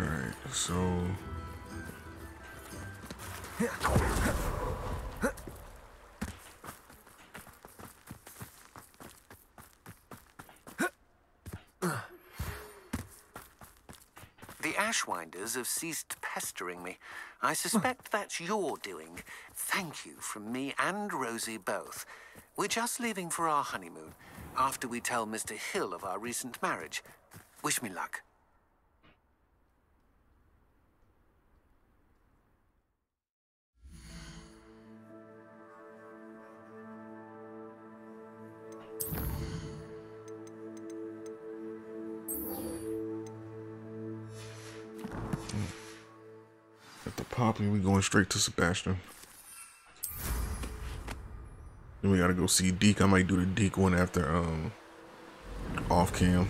Alright, so... The Ashwinders have ceased pestering me. I suspect that's your doing. Thank you from me and Rosie both. We're just leaving for our honeymoon, after we tell Mr. Hill of our recent marriage. Wish me luck. After Poppy, we're going straight to Sebastian. Then we gotta go see Deke. I might do the Deke one after off cam.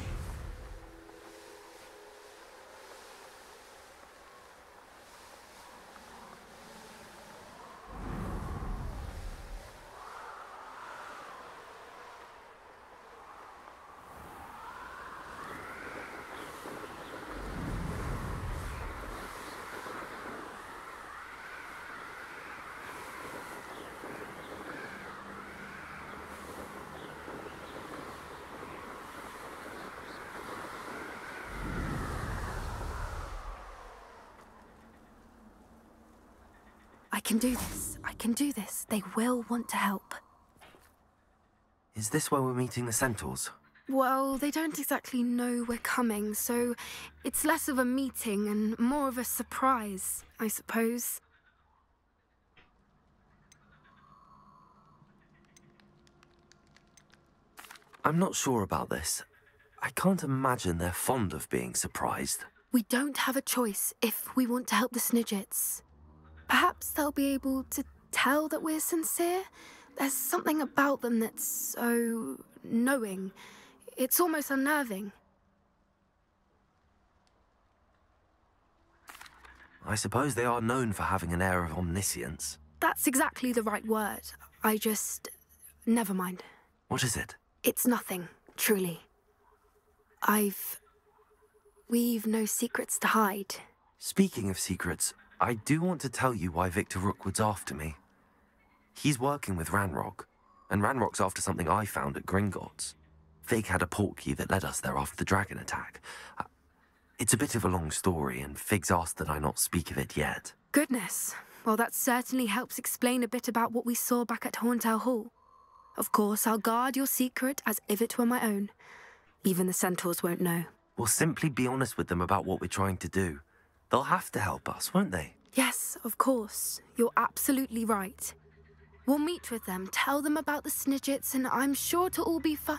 I can do this. I can do this. They will want to help. Is this where we're meeting the Centaurs? Well, they don't exactly know we're coming, so it's less of a meeting and more of a surprise, I suppose. I'm not sure about this. I can't imagine they're fond of being surprised. We don't have a choice if we want to help the Snidgets. Perhaps they'll be able to tell that we're sincere. There's something about them that's so knowing. It's almost unnerving. I suppose they are known for having an air of omniscience. That's exactly the right word. I just... never mind. What is it? It's nothing, truly. We've no secrets to hide. Speaking of secrets... I do want to tell you why Victor Rookwood's after me. He's working with Ranrok, and Ranrock's after something I found at Gringotts. Fig had a portkey that led us there after the dragon attack. It's a bit of a long story, and Fig's asked that I not speak of it yet. Goodness. Well, that certainly helps explain a bit about what we saw back at Horntail Hall. Of course, I'll guard your secret as if it were my own. Even the Centaurs won't know. We'll simply be honest with them about what we're trying to do. They'll have to help us, won't they? Yes, of course. You're absolutely right. We'll meet with them, tell them about the Snidgets, and I'm sure to all be fine.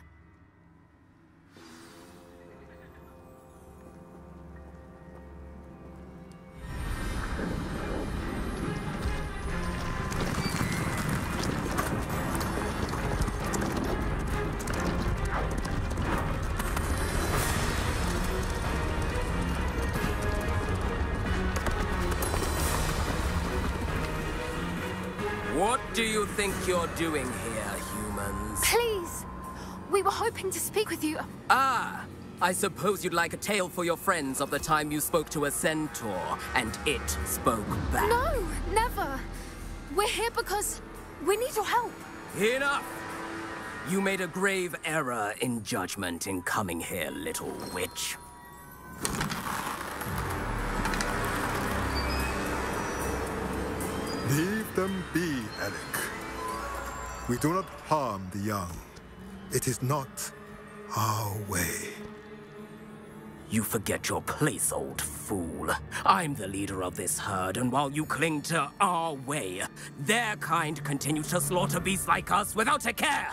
What do you think you're doing here, humans? Please! We were hoping to speak with you. Ah! I suppose you'd like a tale for your friends of the time you spoke to a centaur, and it spoke back. No! Never! We're here because we need your help. Enough! You made a grave error in judgment in coming here, little witch. Leave them be, Alec. We do not harm the young. It is not our way. You forget your place, old fool. I'm the leader of this herd, and while you cling to our way, their kind continue to slaughter beasts like us without a care.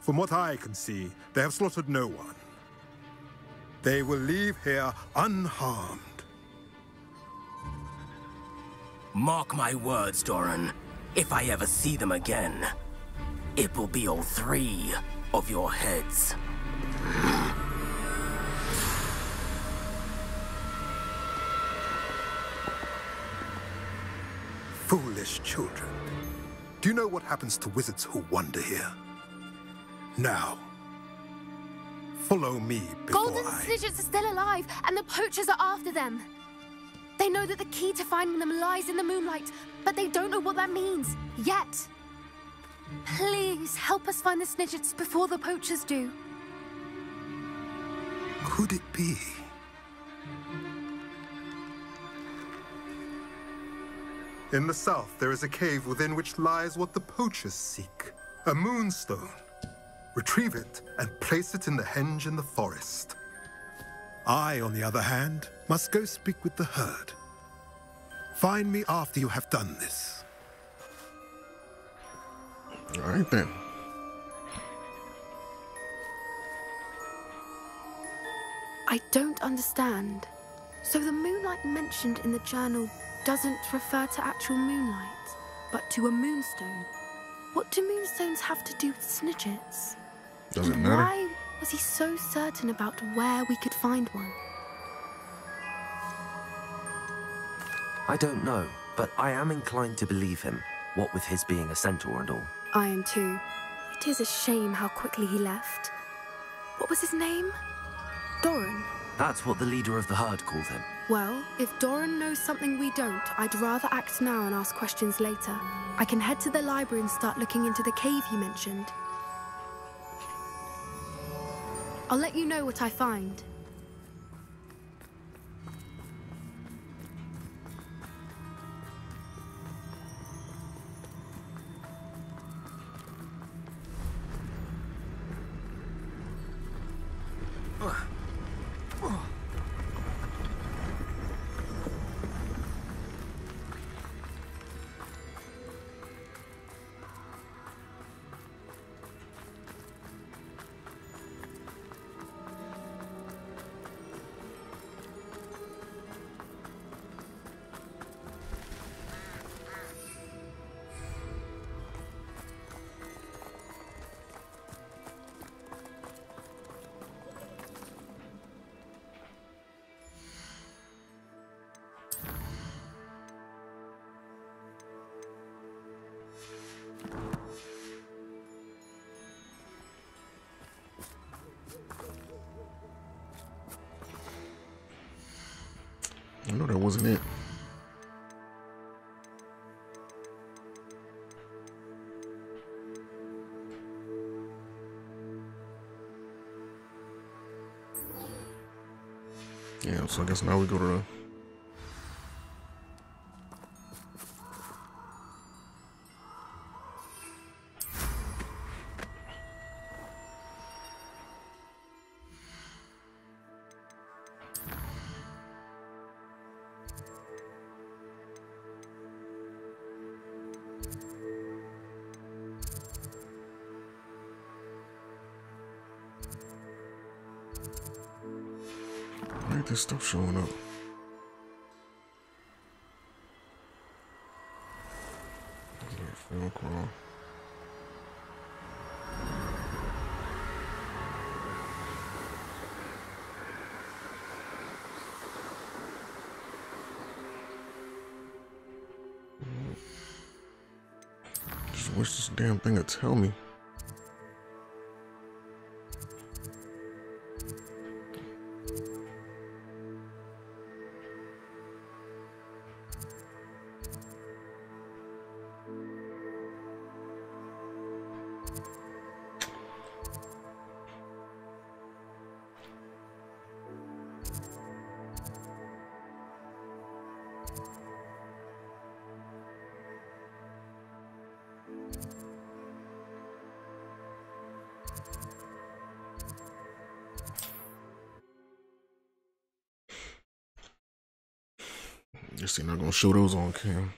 From what I can see, they have slaughtered no one. They will leave here unharmed. Mark my words, Doran. If I ever see them again, it will be all three of your heads. Foolish children. Do you know what happens to wizards who wander here? Now, Follow me before Golden Snidgets are still alive, and the poachers are after them. They know that the key to finding them lies in the moonlight, but they don't know what that means, yet. Please help us find the Snidgets before the poachers do. Could it be? In the south, there is a cave within which lies what the poachers seek. A moonstone. Retrieve it and place it in the henge in the forest. I, on the other hand, must go speak with the herd. Find me after you have done this. All right, then. I don't understand. So the moonlight mentioned in the journal doesn't refer to actual moonlight, but to a moonstone. What do moonstones have to do with Snidgets? Doesn't matter. Why was he so certain about where we could find one? I don't know, but I am inclined to believe him, what with his being a centaur and all. I am too. It is a shame how quickly he left. What was his name? Doran. That's what the leader of the herd called him. Well, if Doran knows something we don't, I'd rather act now and ask questions later. I can head to the library and start looking into the cave he mentioned. I'll let you know what I find. No, that wasn't it. Yeah, so I guess now we go to the... This stuff showing up. Feldcroft. Just wish this damn thing would tell me. Guess they're not gonna show those on cam.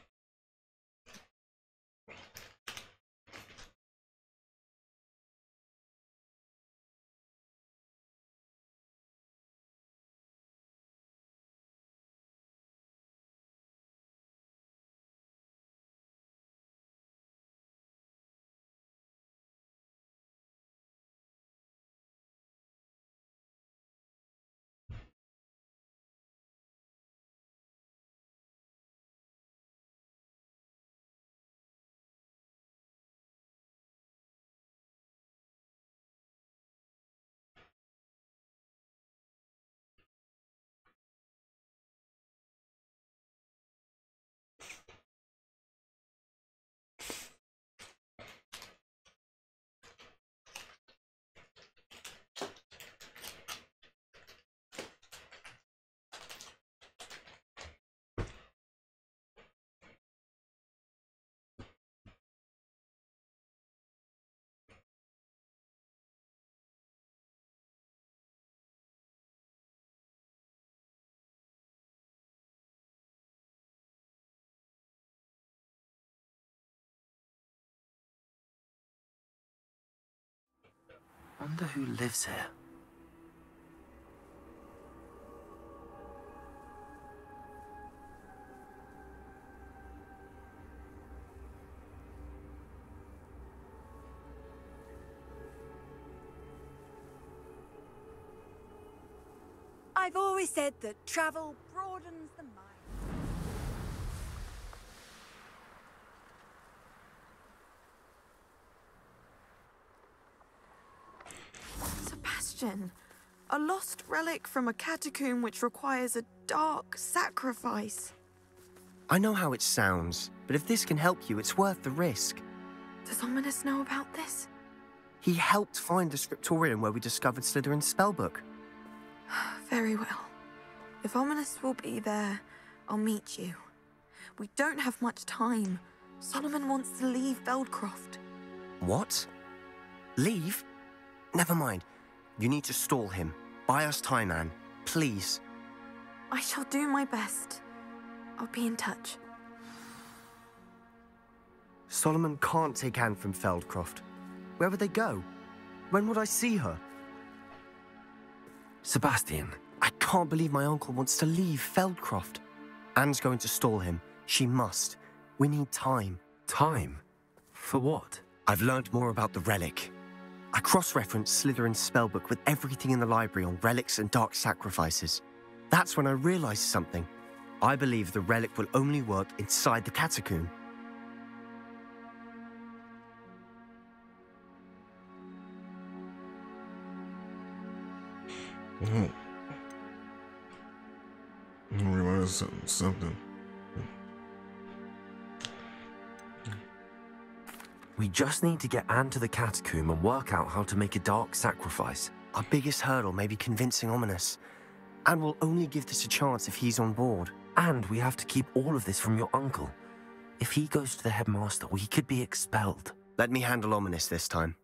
I wonder who lives here. I've always said that travel broadens the mind. Sebastian, a lost relic from a catacomb which requires a dark sacrifice. I know how it sounds, but if this can help you, it's worth the risk. Does Ominis know about this? He helped find the scriptorium where we discovered Slytherin's spellbook. Very well. If Ominis will be there, I'll meet you. We don't have much time. Solomon wants to leave Feldcroft. What? Leave? Never mind. You need to stall him. Buy us time, Anne. Please. I shall do my best. I'll be in touch. Solomon can't take Anne from Feldcroft. Where would they go? When would I see her? Sebastian, I can't believe my uncle wants to leave Feldcroft. Anne's going to stall him. She must. We need time. Time? For what? I've learned more about the relic. I cross-referenced Slytherin's spellbook with everything in the library on relics and dark sacrifices. That's when I realized something. I believe the relic will only work inside the catacomb. Oh. I didn't realize something. We just need to get Anne to the catacomb and work out how to make a dark sacrifice. Our biggest hurdle may be convincing Ominis. Anne will only give this a chance if he's on board. And we have to keep all of this from your uncle. If he goes to the headmaster, we could be expelled. Let me handle Ominis this time.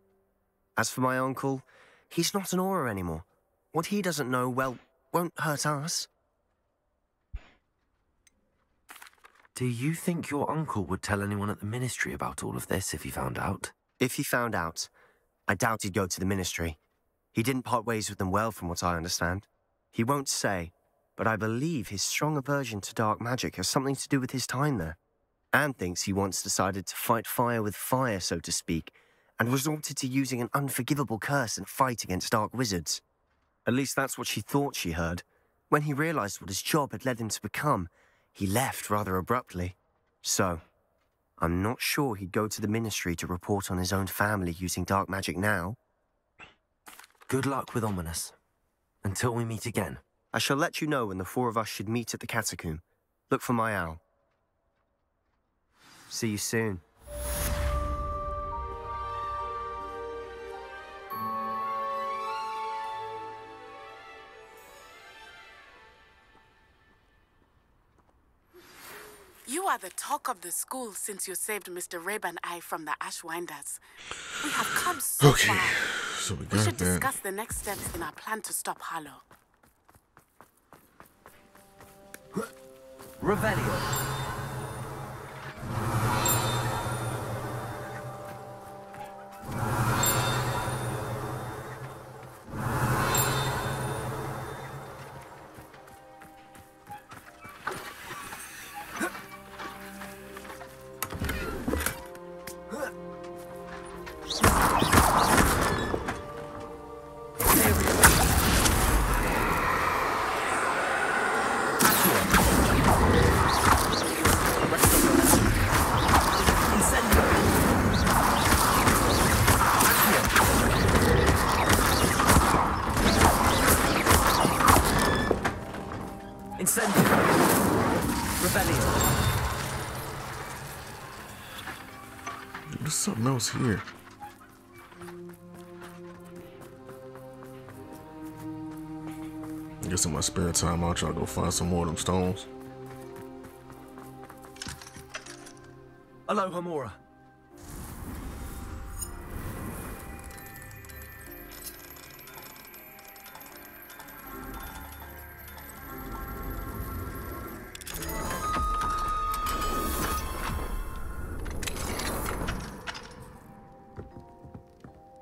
As for my uncle, he's not an Auror anymore. What he doesn't know, well, won't hurt us. Do you think your uncle would tell anyone at the ministry about all of this if he found out? If he found out, I doubt he'd go to the ministry. He didn't part ways with them well, from what I understand. He won't say, but I believe his strong aversion to dark magic has something to do with his time there. Anne thinks he once decided to fight fire with fire, so to speak, and resorted to using an unforgivable curse in a fight against dark wizards. At least that's what she thought she heard. When he realized what his job had led him to become, he left rather abruptly. So, I'm not sure he'd go to the ministry to report on his own family using dark magic now. Good luck with Ominis. Until we meet again. I shall let you know when the four of us should meet at the catacomb. Look for my owl. See you soon. You are the talk of the school since you saved Mr. Rabe and I from the Ashwinders. We have come so far. So we should discuss the next steps in our plan to stop Harlow. Revelio. Here. I guess in my spare time I'll try to go find some more of them stones. Aloha, Mora.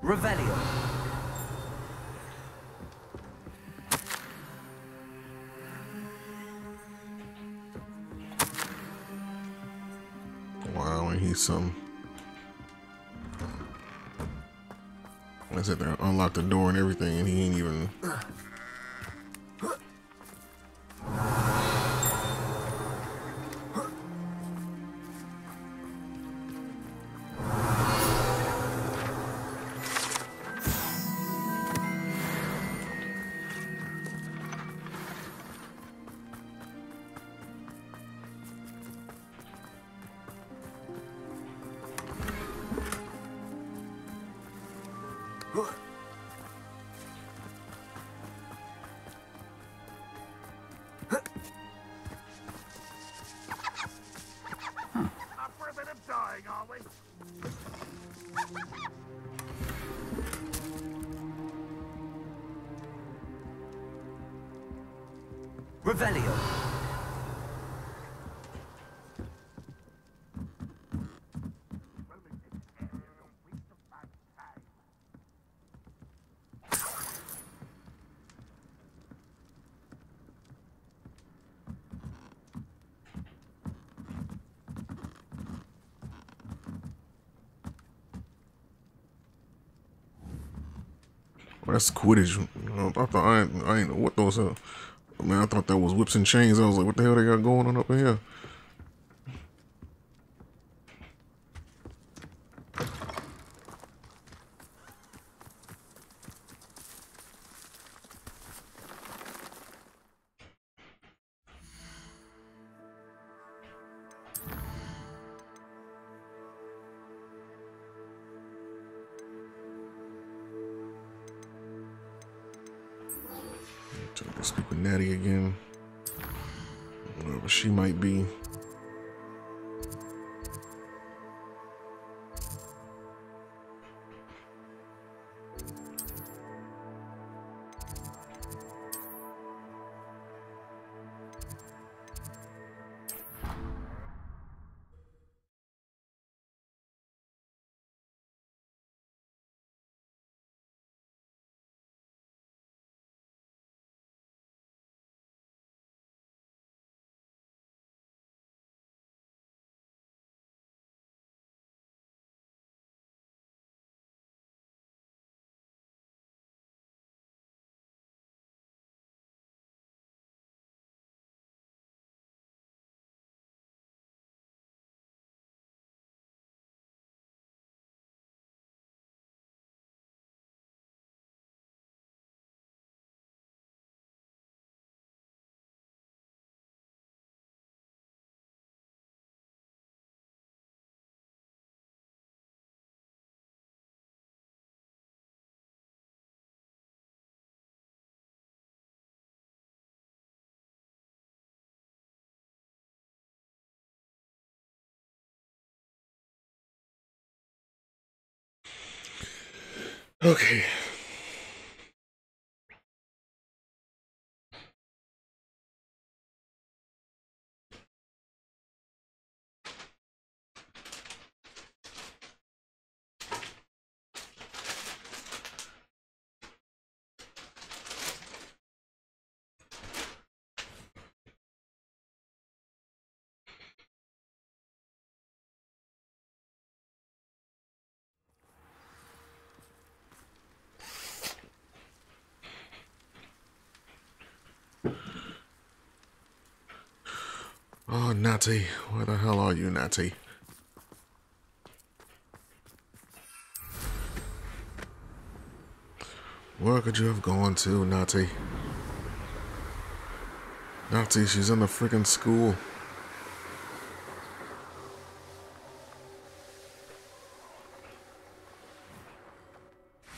Revelio. need some. I said they unlocked the door and everything, and he ain't even. Revelio. Well, that's Quidditch. I ain't know what those are. Man, I thought that was whips and chains. I was like, what the hell they got going on up in here? Natty again, wherever she might be. Okay. Oh, Natty, where the hell are you, Natty? Where could you have gone to, Natty? Natty, she's in the freaking school.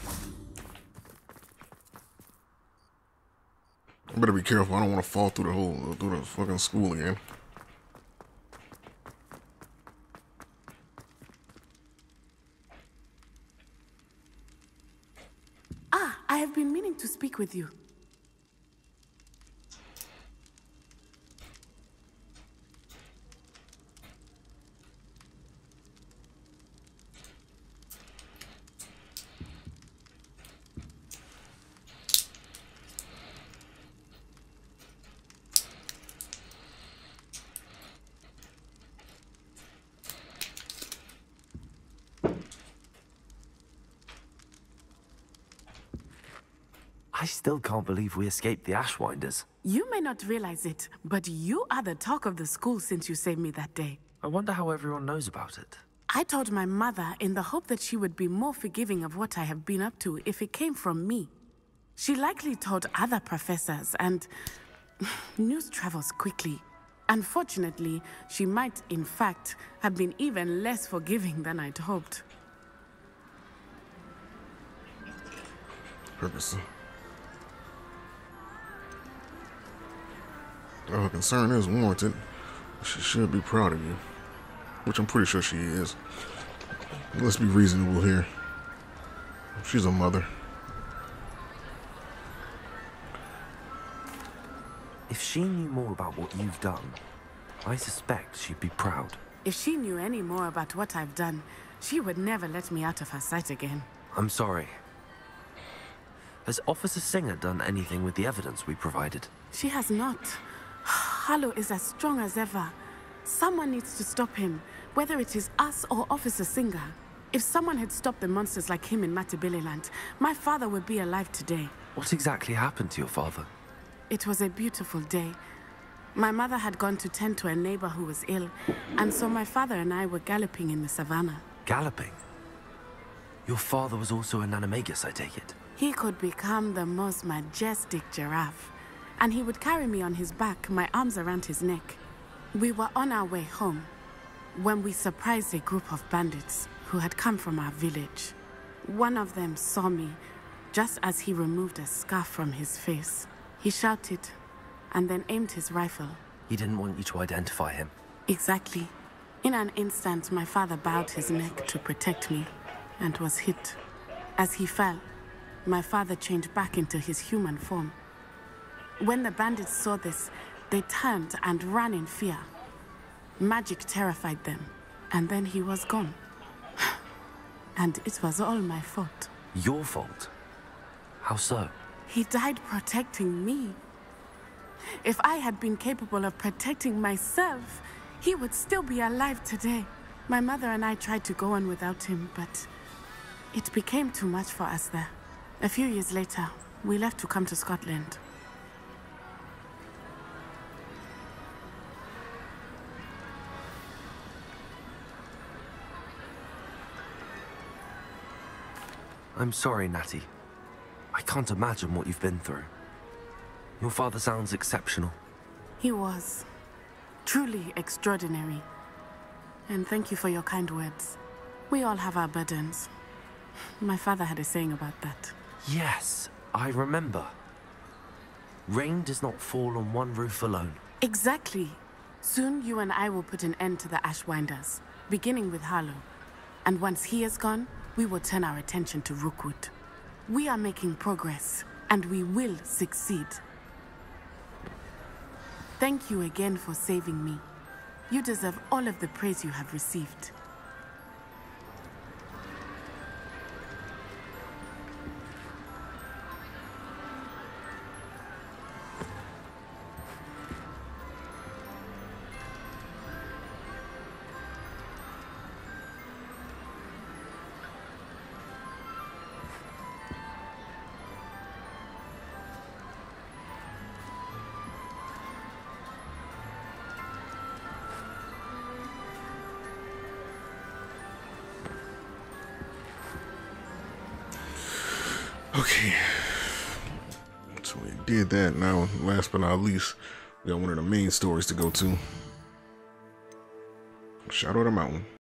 I better be careful. I don't want to fall through the hole, through the fucking school again. With you. still can't believe we escaped the Ashwinders. You may not realize it, but you are the talk of the school since you saved me that day. I wonder how everyone knows about it. I told my mother in the hope that she would be more forgiving of what I have been up to if it came from me. She likely told other professors, and news travels quickly. Unfortunately, she might, in fact, have been even less forgiving than I'd hoped. Purposely. Though her concern is warranted, she should be proud of you. Which I'm pretty sure she is. Let's be reasonable here. She's a mother. If she knew more about what you've done, I suspect she'd be proud. If she knew any more about what I've done, she would never let me out of her sight again. I'm sorry. Has Officer Singer done anything with the evidence we provided? She has not. Harlow is as strong as ever. Someone needs to stop him, whether it is us or Officer Singer. If someone had stopped the monsters like him in Matabeleland, my father would be alive today. What exactly happened to your father? It was a beautiful day. My mother had gone to tend to a neighbor who was ill, and so my father and I were galloping in the savannah. Galloping? Your father was also a Nanamagus, I take it? He could become the most majestic giraffe, and he would carry me on his back, my arms around his neck. We were on our way home when we surprised a group of bandits who had come from our village. One of them saw me just as he removed a scarf from his face. He shouted, and then aimed his rifle. He didn't want you to identify him. Exactly. In an instant, my father bowed his neck to protect me, and was hit. As he fell, my father changed back into his human form. When the bandits saw this, they turned and ran in fear. Magic terrified them, and then he was gone. And it was all my fault. Your fault? How so? He died protecting me. If I had been capable of protecting myself, he would still be alive today. My mother and I tried to go on without him, but it became too much for us there. A few years later, we left to come to Scotland. I'm sorry, Natty. I can't imagine what you've been through. Your father sounds exceptional. He was truly extraordinary. And thank you for your kind words. We all have our burdens. My father had a saying about that. Yes, I remember. Rain does not fall on one roof alone. Exactly. Soon you and I will put an end to the Ashwinders, beginning with Harlow. And once he is gone, we will turn our attention to Rookwood. We are making progress, and we will succeed. Thank you again for saving me. You deserve all of the praise you have received. Okay, so we did that. Now, last but not least, we got one of the main stories to go to. Shadow of the Mountain.